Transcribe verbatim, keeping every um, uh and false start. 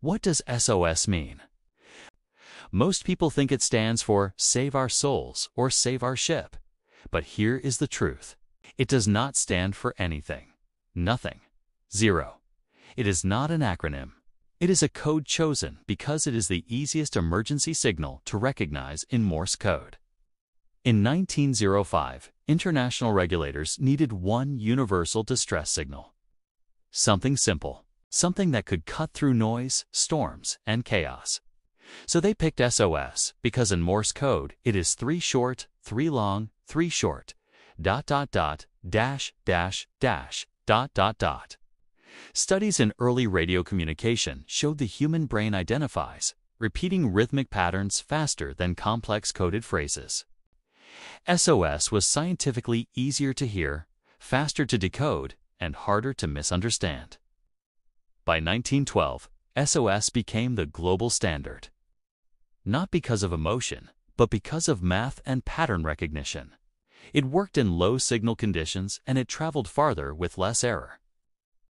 What does S O S mean? Most people think it stands for Save Our Souls or Save Our Ship. But here is the truth. It does not stand for anything. Nothing. Zero. It is not an acronym. It is a code chosen because it is the easiest emergency signal to recognize in Morse code. In nineteen oh five, international regulators needed one universal distress signal. Something simple. Something that could cut through noise, storms, and chaos. So they picked S O S because in Morse code it is three short, three long, three short, dot dot dot, dash dash dash, dot dot dot. Studies in early radio communication showed the human brain identifies, repeating rhythmic patterns faster than complex coded phrases. S O S was scientifically easier to hear, faster to decode, and harder to misunderstand. By nineteen twelve, S O S became the global standard. Not because of emotion, but because of math and pattern recognition. It worked in low signal conditions and it traveled farther with less error.